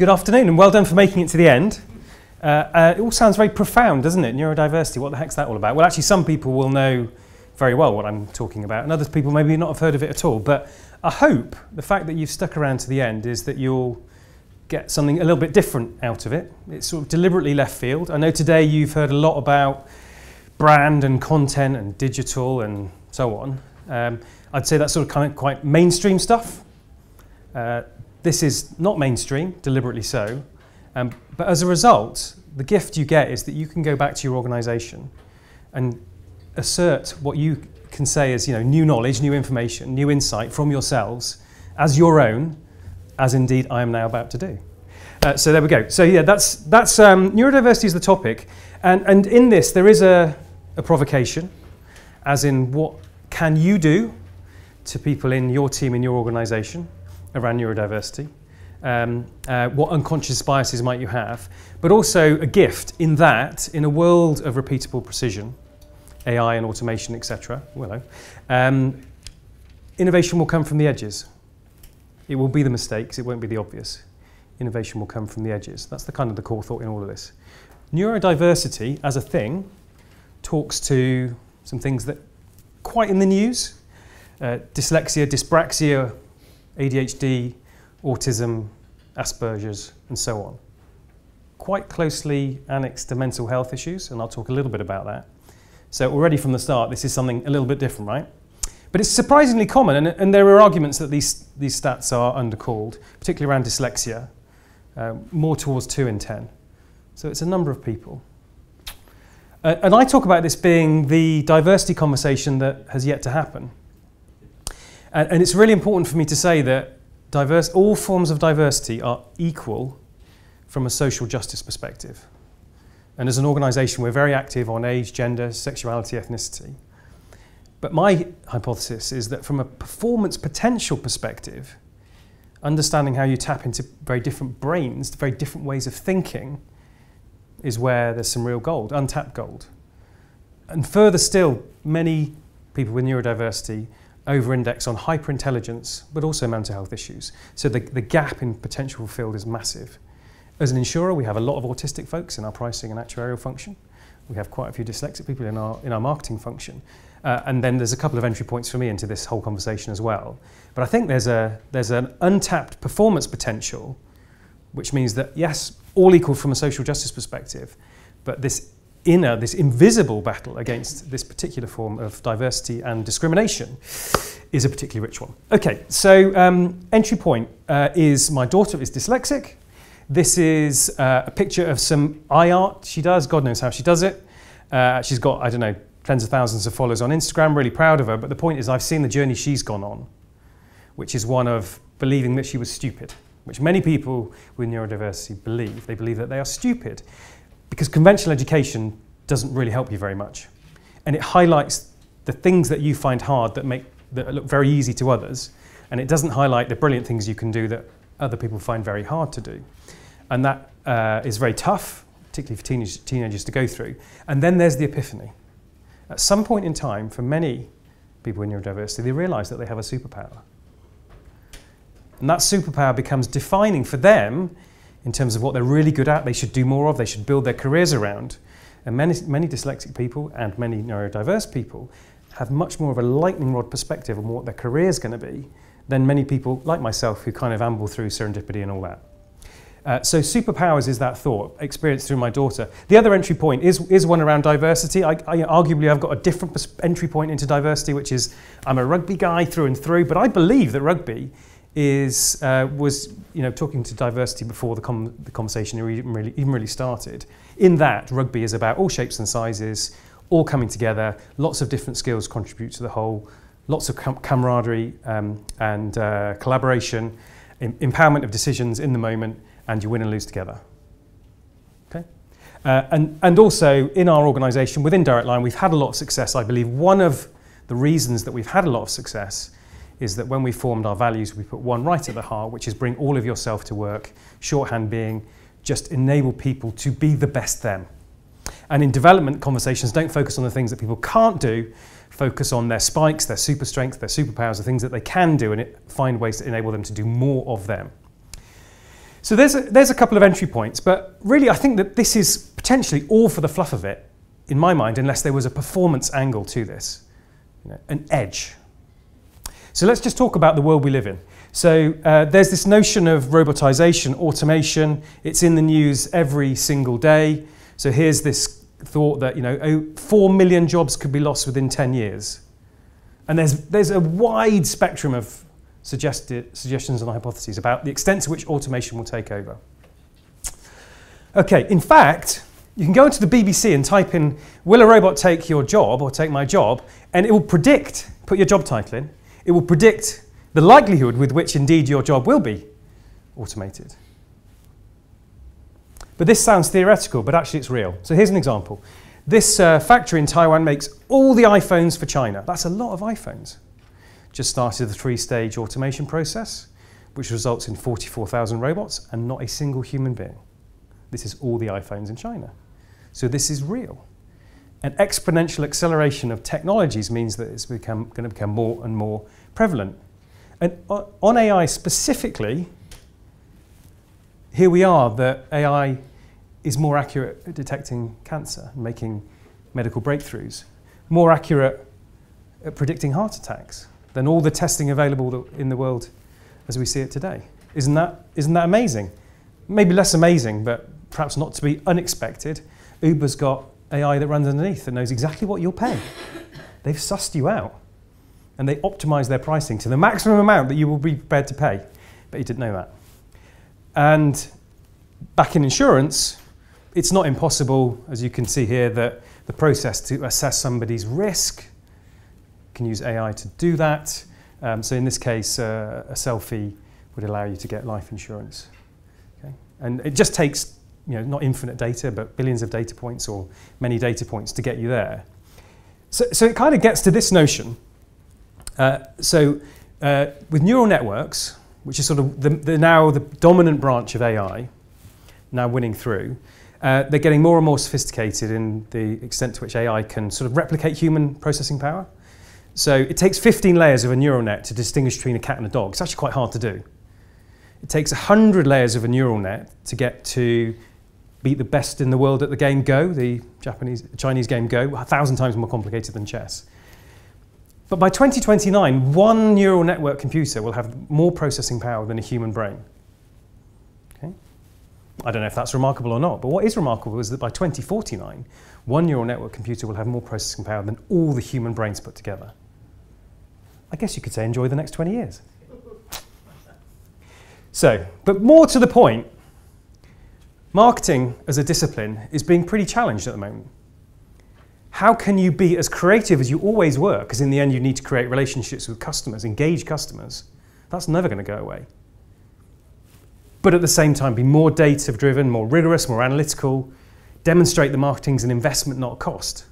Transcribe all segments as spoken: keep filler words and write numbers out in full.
Good afternoon, and well done for making it to the end. Uh, uh, it all sounds very profound, doesn't it? Neurodiversity, what the heck's that all about? Well, actually, some people will know very well what I'm talking about, and other people maybe not have heard of it at all. But I hope the fact that you've stuck around to the end is that you'll get something a little bit different out of it. It's sort of deliberately left field. I know today you've heard a lot about brand and content and digital and so on. Um, I'd say that's sort of kind of quite mainstream stuff. Uh, This is not mainstream, deliberately so, um, but as a result, the gift you get is that you can go back to your organisation and assert what you can say is, you know, new knowledge, new information, new insight from yourselves as your own, as indeed I am now about to do. Uh, so there we go. So yeah, that's, that's um, neurodiversity is the topic, and, and in this there is a, a provocation, as in what can you do to people in your team, in your organisation, around neurodiversity, um, uh, what unconscious biases might you have, but also a gift in that, in a world of repeatable precision, A I and automation, et cetera, willow, um, innovation will come from the edges. It will be the mistakes, it won't be the obvious. Innovation will come from the edges. That's the kind of the core thought in all of this. Neurodiversity, as a thing, talks to some things that quite in the news, uh, dyslexia, dyspraxia, A D H D, autism, Asperger's, and so on. Quite closely annexed to mental health issues, and I'll talk a little bit about that. So already from the start, this is something a little bit different, right? But it's surprisingly common, and, and there are arguments that these, these stats are undercalled, particularly around dyslexia, uh, more towards two in ten. So it's a number of people. Uh, and I talk about this being the diversity conversation that has yet to happen. And it's really important for me to say that diverse, all forms of diversity are equal from a social justice perspective. And as an organisation, we're very active on age, gender, sexuality, ethnicity. But my hypothesis is that from a performance potential perspective, understanding how you tap into very different brains, very different ways of thinking, is where there's some real gold, untapped gold. And further still, many people with neurodiversity over-index on hyperintelligence, but also mental health issues. So the, the gap in potential field is massive. As an insurer, we have a lot of autistic folks in our pricing and actuarial function. We have quite a few dyslexic people in our, in our marketing function. Uh, and then there's a couple of entry points for me into this whole conversation as well. But I think there's, a, there's an untapped performance potential, which means that, yes, all equal from a social justice perspective, but this inner, this invisible battle against this particular form of diversity and discrimination is a particularly rich one. Okay, so um, entry point uh, is my daughter is dyslexic. This is uh, a picture of some eye art she does. God knows how she does it. Uh, she's got, I don't know, tens of thousands of followers on Instagram. Really proud of her. But the point is I've seen the journey she's gone on, which is one of believing that she was stupid, which many people with neurodiversity believe. They believe that they are stupid, because conventional education doesn't really help you very much. And it highlights the things that you find hard that make that look very easy to others, and it doesn't highlight the brilliant things you can do that other people find very hard to do. And that uh, is very tough, particularly for teenage, teenagers to go through. And then there's the epiphany. At some point in time, for many people with neurodiversity, they realise that they have a superpower. And that superpower becomes defining for them in terms of what they're really good at, they should do more of, they should build their careers around. And many, many dyslexic people and many neurodiverse people have much more of a lightning rod perspective on what their career is going to be than many people like myself who kind of amble through serendipity and all that. Uh, so superpowers is that thought, experienced through my daughter. The other entry point is, is one around diversity. I, I, arguably, I've got a different entry point into diversity, which is I'm a rugby guy through and through, but I believe that rugby is, uh, was, you know, talking to diversity before the, com the conversation even really, even really started. In that, rugby is about all shapes and sizes, all coming together, lots of different skills contribute to the whole, lots of com camaraderie um, and uh, collaboration, em empowerment of decisions in the moment, and you win and lose together. Okay? Uh, and, and also, in our organisation, within Direct Line, we've had a lot of success. I believe one of the reasons that we've had a lot of success is that when we formed our values, we put one right at the heart, which is bring all of yourself to work, shorthand being just enable people to be the best them. And in development conversations, don't focus on the things that people can't do, focus on their spikes, their super strengths, their superpowers, the things that they can do, and it, find ways to enable them to do more of them. So there's a, there's a couple of entry points, but really I think that this is potentially all for the fluff of it, in my mind, unless there was a performance angle to this, you know, an edge. So let's just talk about the world we live in. So uh, there's this notion of robotization, automation. It's in the news every single day. So here's this thought that, you know, four million jobs could be lost within ten years. And there's, there's a wide spectrum of suggested, suggestions and hypotheses about the extent to which automation will take over. Okay, in fact, you can go into the B B C and type in, will a robot take your job or take my job? And it will predict, put your job title in, it will predict the likelihood with which indeed your job will be automated. But this sounds theoretical, but actually it's real. So here's an example. This uh, factory in Taiwan makes all the iPhones for China. That's a lot of iPhones. Just started the three-stage automation process, which results in forty-four thousand robots and not a single human being. This is all the iPhones in China. So this is real. An exponential acceleration of technologies means that it's become, going to become more and more prevalent. And on A I specifically, here we are, that A I is more accurate at detecting cancer, making medical breakthroughs, more accurate at predicting heart attacks than all the testing available in the world as we see it today. Isn't that, isn't that amazing? Maybe less amazing, but perhaps not to be unexpected. Uber's got A I that runs underneath and knows exactly what you'll pay. They've sussed you out. And they optimise their pricing to the maximum amount that you will be prepared to pay. But you didn't know that. And back in insurance, it's not impossible, as you can see here, that the process to assess somebody's risk, you can use A I to do that. Um, so in this case, uh, a selfie would allow you to get life insurance. Okay? And it just takes, you know, not infinite data, but billions of data points or many data points to get you there. So, so it kind of gets to this notion. Uh, so uh, with neural networks, which is sort of the, the now the dominant branch of A I, now winning through, uh, they're getting more and more sophisticated in the extent to which A I can sort of replicate human processing power. So it takes fifteen layers of a neural net to distinguish between a cat and a dog. It's actually quite hard to do. It takes one hundred layers of a neural net to get to beat the best in the world at the game Go, the Japanese, Chinese game Go, one thousand times more complicated than chess. But by twenty twenty-nine, one neural network computer will have more processing power than a human brain. Okay? I don't know if that's remarkable or not, but what is remarkable is that by twenty forty-nine, one neural network computer will have more processing power than all the human brains put together. I guess you could say enjoy the next twenty years. So, but more to the point, marketing as a discipline is being pretty challenged at the moment. How can you be as creative as you always were? Because in the end, you need to create relationships with customers, engage customers. That's never going to go away. But at the same time, be more data-driven, more rigorous, more analytical. Demonstrate that marketing is an investment, not a cost.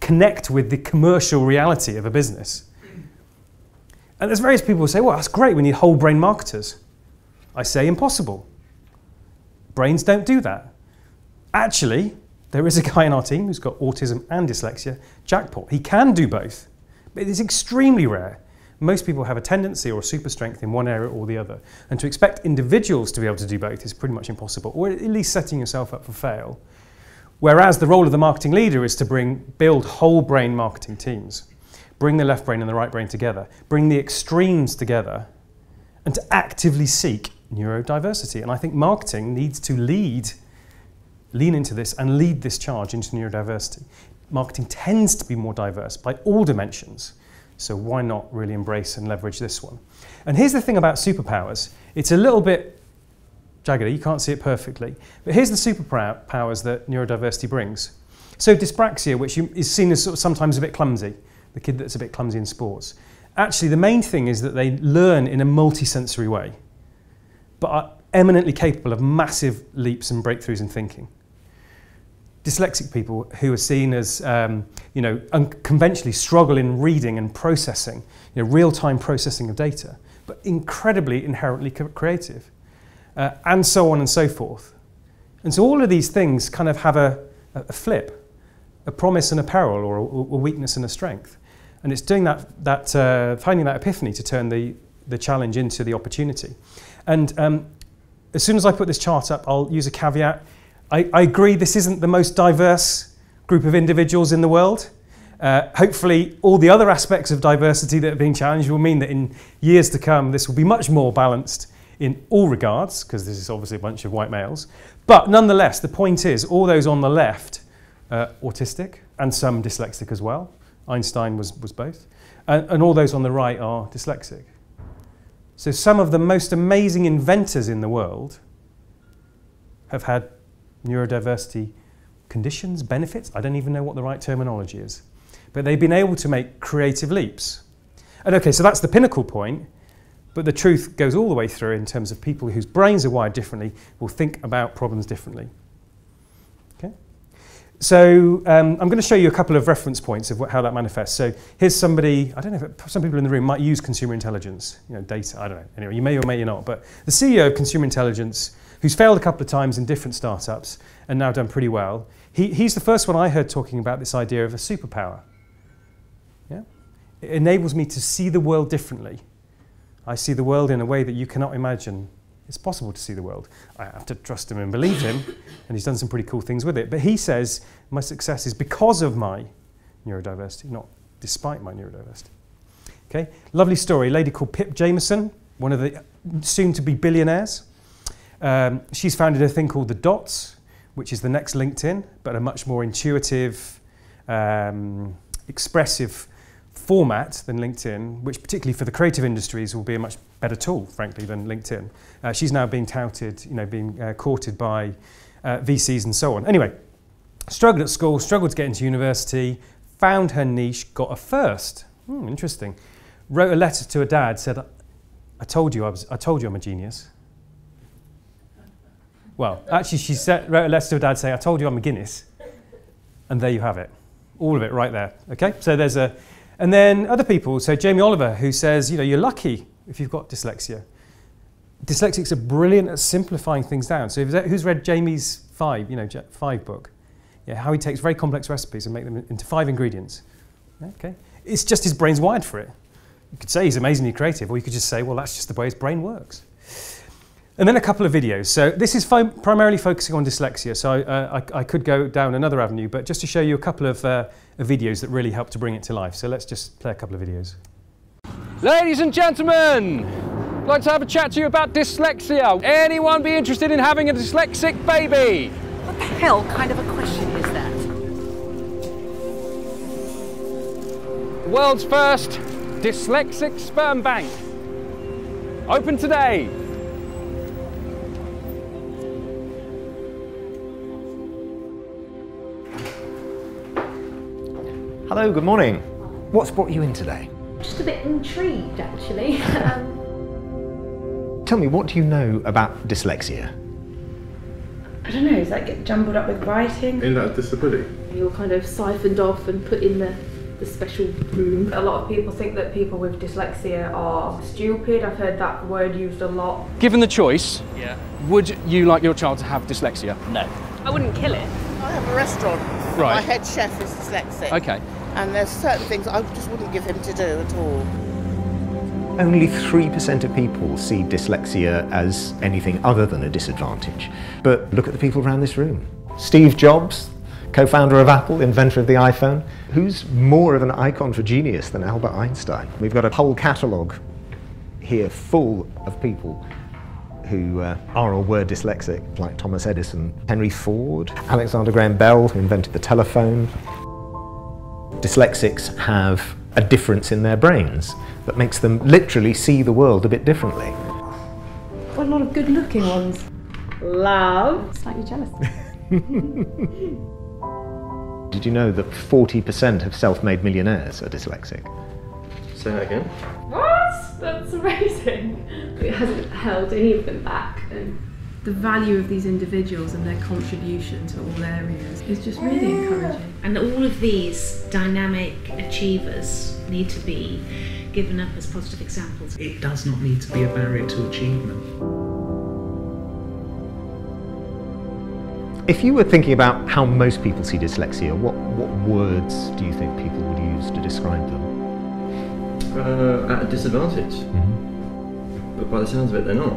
Connect with the commercial reality of a business. And there's various people who say, well, that's great, we need whole-brain marketers. I say impossible. Brains don't do that. Actually, there is a guy in our team who's got autism and dyslexia, jackpot. He can do both, but it's extremely rare. Most people have a tendency or a super strength in one area or the other. And to expect individuals to be able to do both is pretty much impossible, or at least setting yourself up for fail. Whereas the role of the marketing leader is to bring, build whole brain marketing teams, bring the left brain and the right brain together, bring the extremes together, and to actively seek neurodiversity. And I think marketing needs to lead lean into this and lead this charge into neurodiversity. Marketing tends to be more diverse by all dimensions, so why not really embrace and leverage this one? And here's the thing about superpowers. It's a little bit jaggedy, you can't see it perfectly, but here's the superpowers that neurodiversity brings. So dyspraxia, which is seen as sort of sometimes a bit clumsy, the kid that's a bit clumsy in sports. Actually, the main thing is that they learn in a multisensory way, but are eminently capable of massive leaps and breakthroughs in thinking. Dyslexic people who are seen as, um, you know, unconventionally struggle in reading and processing, you know, real-time processing of data, but incredibly inherently creative, uh, and so on and so forth. And so all of these things kind of have a, a flip, a promise and a peril, or a, a weakness and a strength. And it's doing that, that uh, finding that epiphany to turn the, the challenge into the opportunity. And um, as soon as I put this chart up, I'll use a caveat. I, I agree this isn't the most diverse group of individuals in the world. Uh, hopefully all the other aspects of diversity that are being challenged will mean that in years to come this will be much more balanced in all regards, because this is obviously a bunch of white males. But nonetheless, the point is all those on the left are autistic and some dyslexic as well. Einstein was, was both. And, and all those on the right are dyslexic. So some of the most amazing inventors in the world have had neurodiversity conditions, benefits. I don't even know what the right terminology is. But they've been able to make creative leaps. And okay, so that's the pinnacle point, but the truth goes all the way through in terms of people whose brains are wired differently will think about problems differently. Okay? So um, I'm going to show you a couple of reference points of what, how that manifests. So here's somebody, I don't know, if it, some people in the room might use consumer intelligence, you know, data, I don't know. Anyway, you may or may not, but the C E O of Consumer Intelligence, who's failed a couple of times in different startups and now done pretty well, he, he's the first one I heard talking about this idea of a superpower. Yeah? It enables me to see the world differently. I see the world in a way that you cannot imagine. It's possible to see the world. I have to trust him and believe him, and he's done some pretty cool things with it. But he says, my success is because of my neurodiversity, not despite my neurodiversity. Okay? Lovely story, a lady called Pip Jamieson, one of the soon-to-be billionaires. Um, she's founded a thing called The Dots, which is the next LinkedIn, but a much more intuitive, um, expressive format than LinkedIn, which particularly for the creative industries will be a much better tool, frankly, than LinkedIn. Uh, she's now being touted, you know, being uh, courted by uh, V Cs and so on. Anyway, struggled at school, struggled to get into university, found her niche, got a first. Hmm, interesting. Wrote a letter to her dad, said, "I told you I was. I told you I'm a genius." Well, actually, she said, wrote a letter to her dad saying, "I told you I'm McGuinness," and there you have it, all of it right there. Okay, so there's a, and then other people. So Jamie Oliver, who says, you know, you're lucky if you've got dyslexia. Dyslexics are brilliant at simplifying things down. So if that, who's read Jamie's five, you know, five book? Yeah, how he takes very complex recipes and make them into five ingredients. Okay, it's just his brain's wired for it. You could say he's amazingly creative, or you could just say, well, that's just the way his brain works. And then a couple of videos. So this is primarily focusing on dyslexia, so I, uh, I, I could go down another avenue, but just to show you a couple of uh, videos that really help to bring it to life. So let's just play a couple of videos. Ladies and gentlemen, I'd like to have a chat to you about dyslexia. Anyone be interested in having a dyslexic baby? What the hell kind of a question is that? The world's first dyslexic sperm bank. Open today. Hello, good morning. What's brought you in today? Just a bit intrigued, actually. Tell me, what do you know about dyslexia? I don't know, does that get jumbled up with writing? Isn't that a disability? You're kind of siphoned off and put in the, the special room. A lot of people think that people with dyslexia are stupid. I've heard that word used a lot. Given the choice, yeah. Would you like your child to have dyslexia? No. I wouldn't kill it. I have a restaurant. Right. My head chef is dyslexic. Okay. And there's certain things I just wouldn't give him to do at all. Only three percent of people see dyslexia as anything other than a disadvantage. But look at the people around this room. Steve Jobs, co-founder of Apple, inventor of the iPhone. Who's more of an icon for genius than Albert Einstein? We've got a whole catalogue here full of people who uh, are or were dyslexic, like Thomas Edison, Henry Ford, Alexander Graham Bell, who invented the telephone. Dyslexics have a difference in their brains that makes them literally see the world a bit differently. Got a lot of good-looking ones. Love. Slightly jealous. Did you know that forty percent of self-made millionaires are dyslexic? Say that again. What? That's amazing. It hasn't held any of them back. And the value of these individuals and their contribution to all areas is just really encouraging. And all of these dynamic achievers need to be given up as positive examples. It does not need to be a barrier to achievement. If you were thinking about how most people see dyslexia, what, what words do you think people would use to describe them? Uh, at a disadvantage, mm-hmm. But by the sounds of it, they're not.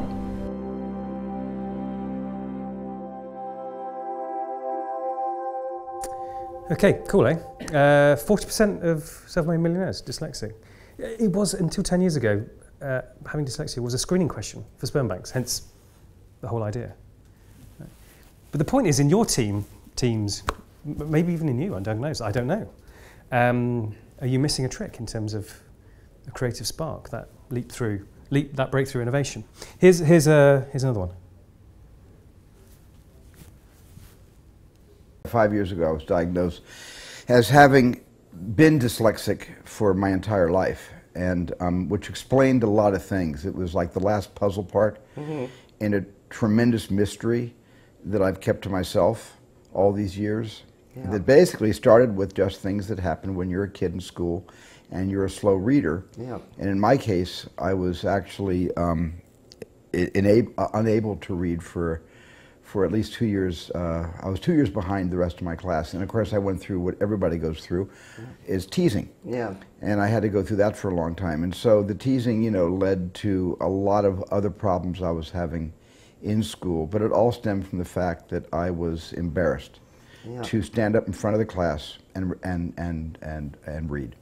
Okay, cool, eh? Uh, forty percent of self-made millionaires dyslexic. It was, until ten years ago, uh, having dyslexia was a screening question for sperm banks, hence the whole idea. But the point is, in your team, teams, maybe even in you, undiagnosed, I don't know, um, are you missing a trick in terms of a creative spark, that leap through, leap, that breakthrough innovation? Here's, here's, a, here's another one. Five years ago, I was diagnosed as having been dyslexic for my entire life, and um, which explained a lot of things. It was like the last puzzle part mm-hmm. in a tremendous mystery that I've kept to myself all these years. Yeah. That basically started with just things that happen when you're a kid in school and you're a slow reader. Yeah. And in my case, I was actually um, uh, unable to read for for at least two years. Uh, I was two years behind the rest of my class. And of course, I went through what everybody goes through, yeah. is teasing. Yeah. And I had to go through that for a long time. And so the teasing, you know, led to a lot of other problems I was having in school, but it all stemmed from the fact that I was embarrassed yeah. to stand up in front of the class and, and, and, and, and read.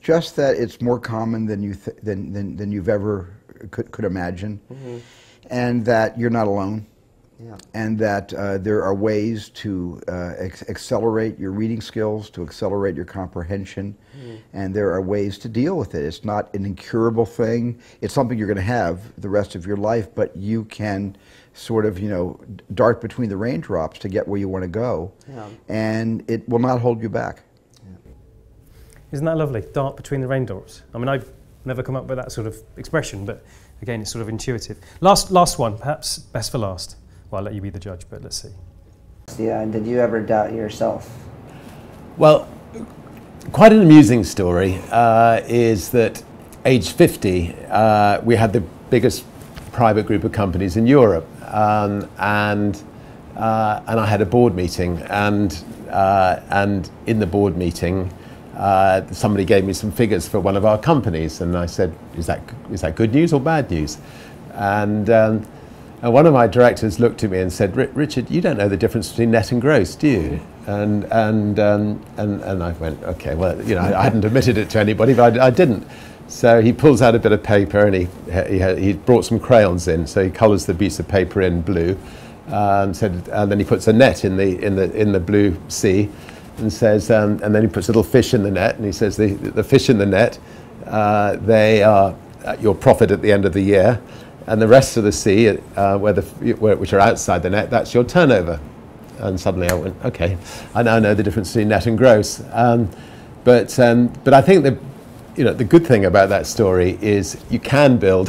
Just that it's more common than, you th than, than, than you've ever could, could imagine, mm-hmm. and that you're not alone. Yeah. And that uh, there are ways to uh, ex accelerate your reading skills, to accelerate your comprehension, mm. and there are ways to deal with it. It's not an incurable thing. It's something you're going to have the rest of your life, but you can sort of, you know, dart between the raindrops to get where you want to go, yeah. and it will not hold you back. Yeah. Isn't that lovely? Dart between the raindrops. I mean, I've never come up with that sort of expression, but again, it's sort of intuitive. Last, last one, perhaps best for last. Well, I'll let you be the judge, but let's see. Yeah, and did you ever doubt yourself? Well, quite an amusing story uh, is that age fifty, uh, we had the biggest private group of companies in Europe. Um, and, uh, and I had a board meeting. And, uh, and in the board meeting, uh, somebody gave me some figures for one of our companies. And I said, is that, is that good news or bad news? And um, And one of my directors looked at me and said, Richard, you don't know the difference between net and gross, do you? And, and, um, and, and I went, okay, well, you know, I hadn't admitted it to anybody, but I, I didn't. So he pulls out a bit of paper and he, he, he brought some crayons in, so he colours the piece of paper in blue, um, said, and then he puts a net in the, in the, in the blue sea and says, um, and then he puts a little fish in the net and he says, the, the fish in the net, uh, they are your profit at the end of the year. And the rest of the sea, uh, where the, where, which are outside the net, that's your turnover. And suddenly I went, okay, I now know the difference between net and gross. Um, but, um, but I think the, you know, the good thing about that story is you can build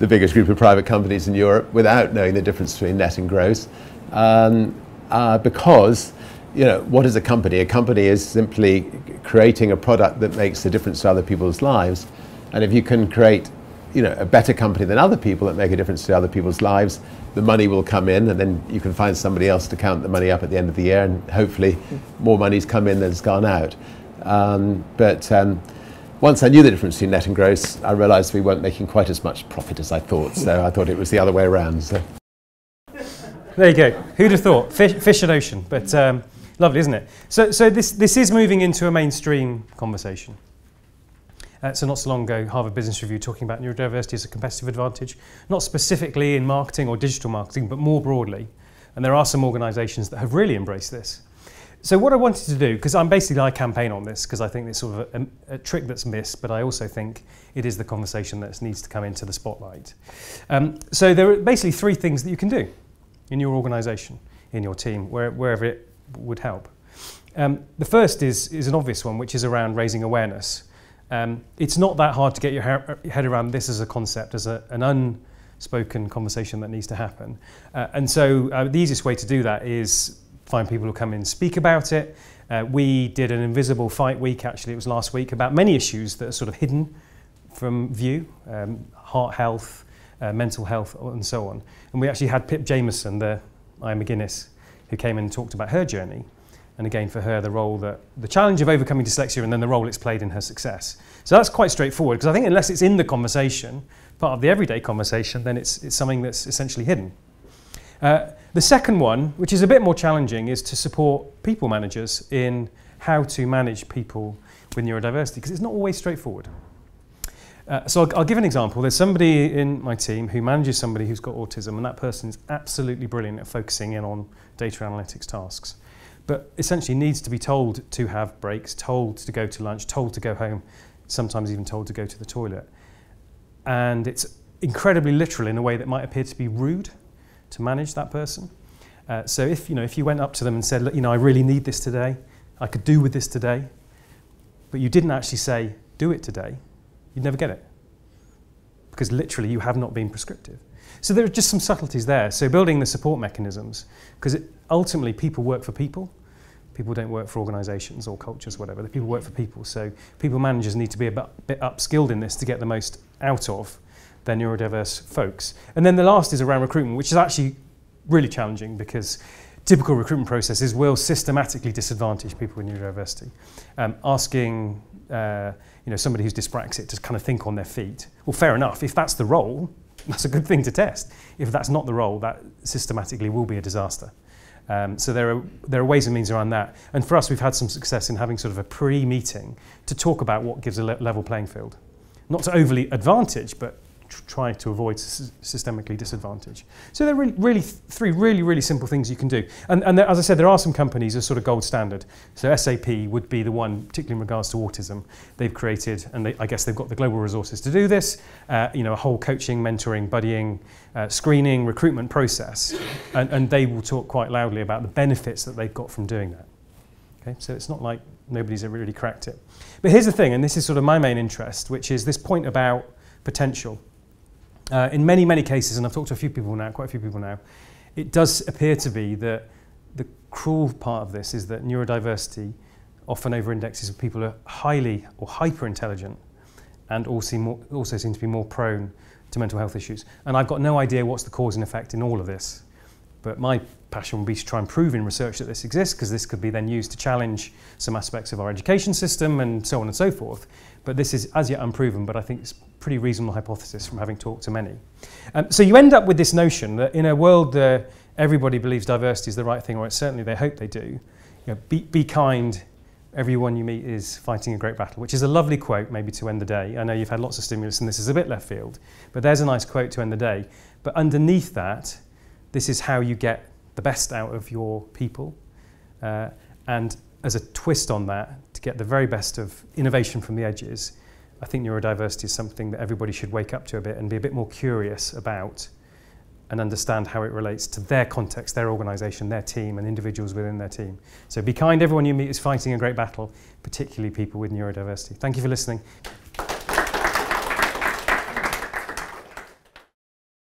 the biggest group of private companies in Europe without knowing the difference between net and gross. Um, uh, because you know, what is a company? A company is simply creating a product that makes a difference to other people's lives. And if you can create, you know, a better company than other people that make a difference to other people's lives, the money will come in and then you can find somebody else to count the money up at the end of the year, and hopefully more money's come in than's gone out. Um, but um, once I knew the difference between net and gross, I realised we weren't making quite as much profit as I thought, so I thought it was the other way around. So. There you go. Who'd have thought? Fish, fish and ocean. But um, lovely, isn't it? So, so this, this is moving into a mainstream conversation. Uh, so not so long ago, Harvard Business Review talking about neurodiversity as a competitive advantage, not specifically in marketing or digital marketing, but more broadly. And there are some organisations that have really embraced this. So what I wanted to do, because I'm basically, I campaign on this, because I think it's sort of a, a, a trick that's missed, but I also think it is the conversation that needs to come into the spotlight. Um, so there are basically three things that you can do in your organisation, in your team, where, wherever it would help. Um, the first is, is an obvious one, which is around raising awareness. Um, it's not that hard to get your head around this as a concept, as a, an unspoken conversation that needs to happen. Uh, and so uh, the easiest way to do that is find people who come in and speak about it. Uh, we did an Invisible Fight Week, actually, it was last week, about many issues that are sort of hidden from view, um, heart health, uh, mental health, and so on. And we actually had Pip Jamieson, the I Am McGuinness, who came in and talked about her journey. And again, for her, the role that, the challenge of overcoming dyslexia and then the role it's played in her success. So that's quite straightforward, because I think unless it's in the conversation, part of the everyday conversation, then it's, it's something that's essentially hidden. Uh, the second one, which is a bit more challenging, is to support people managers in how to manage people with neurodiversity, because it's not always straightforward. Uh, so I'll, I'll give an example. There's somebody in my team who manages somebody who's got autism, and that person is absolutely brilliant at focusing in on data analytics tasks, but essentially needs to be told to have breaks, told to go to lunch, told to go home, sometimes even told to go to the toilet. And it's incredibly literal in a way that might appear to be rude to manage that person. Uh, so if you know, if you went up to them and said, look, you know, I really need this today, I could do with this today, but you didn't actually say, do it today, you'd never get it, because literally you have not been prescriptive. So there are just some subtleties there. So building the support mechanisms, because ultimately people work for people. People don't work for organisations or cultures or whatever. The people work for people. So people managers need to be a bit upskilled in this to get the most out of their neurodiverse folks. And then the last is around recruitment, which is actually really challenging, because typical recruitment processes will systematically disadvantage people with neurodiversity. Um, asking uh, you know, somebody who's dyspraxic to kind of think on their feet. Well, fair enough. If that's the role, that's a good thing to test. If that's not the role, that systematically will be a disaster. Um, so there are, there are ways and means around that. And for us, we've had some success in having sort of a pre-meeting to talk about what gives a le level playing field. Not to overly advantage, but tr try to avoid s systemically disadvantage. So there are really, really th three really, really simple things you can do. And, and there, as I said, there are some companies as sort of gold standard. So S A P would be the one, particularly in regards to autism. They've created, and they, I guess they've got the global resources to do this, uh, you know, a whole coaching, mentoring, buddying, Uh, screening, recruitment process, and, and they will talk quite loudly about the benefits that they've got from doing that. Okay? So it's not like nobody's ever really cracked it. But here's the thing, and this is sort of my main interest, which is this point about potential. Uh, in many, many cases, and I've talked to a few people now, quite a few people now, it does appear to be that the cruel part of this is that neurodiversity often over-indexes with people who are highly or hyper-intelligent and also, more, also seem to be more prone to mental health issues. And I've got no idea what's the cause and effect in all of this, but my passion will be to try and prove in research that this exists, because this could be then used to challenge some aspects of our education system and so on and so forth. But this is as yet unproven, but I think it's a pretty reasonable hypothesis from having talked to many. Um, so you end up with this notion that in a world where everybody believes diversity is the right thing, or certainly they hope they do, you know, be, be kind, everyone you meet is fighting a great battle, which is a lovely quote maybe to end the day. I know you've had lots of stimulus and this is a bit left field, but there's a nice quote to end the day. But underneath that, this is how you get the best out of your people. Uh, and as a twist on that, to get the very best of innovation from the edges, I think neurodiversity is something that everybody should wake up to a bit and be a bit more curious about and understand how it relates to their context, their organisation, their team, and individuals within their team. So be kind, everyone you meet is fighting a great battle, particularly people with neurodiversity. Thank you for listening.